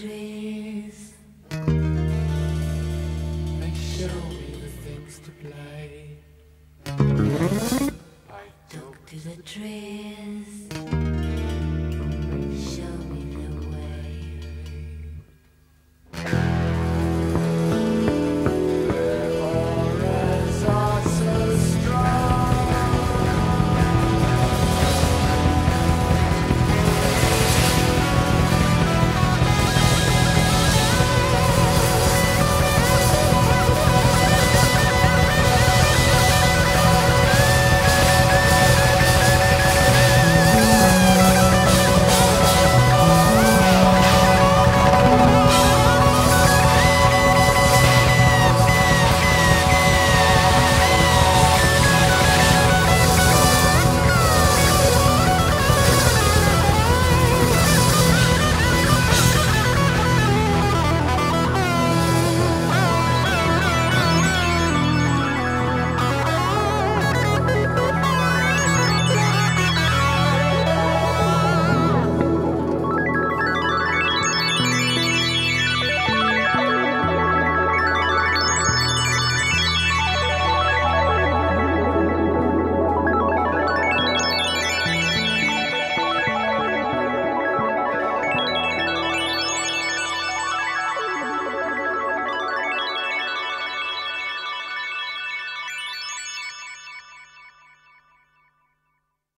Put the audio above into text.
trees. Like, show me the things to play. I took to the trees.